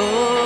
Oh.